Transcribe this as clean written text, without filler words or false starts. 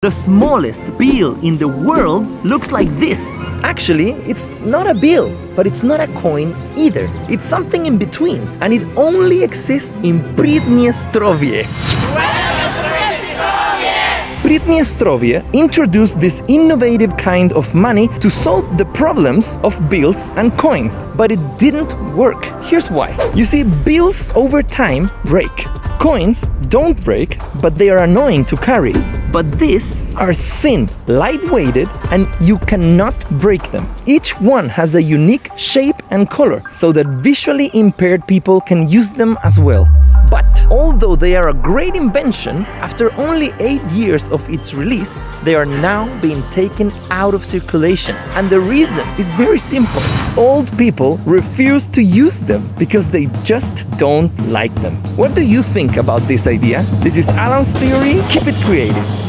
The smallest bill in the world looks like this. Actually, it's not a bill, but it's not a coin either. It's something in between, and it only exists in Transnistria. Transnistria introduced this innovative kind of money to solve the problems of bills and coins, but it didn't work. Here's why. You see, bills over time break. Coins don't break, but they are annoying to carry. But these are thin, light-weighted, and you cannot break them. Each one has a unique shape and color, so that visually impaired people can use them as well. But although they are a great invention, after only 8 years of its release, they are now being taken out of circulation. And the reason is very simple. Old people refuse to use them because they just don't like them. What do you think about this idea? This is Alan's Theory. Keep it creative.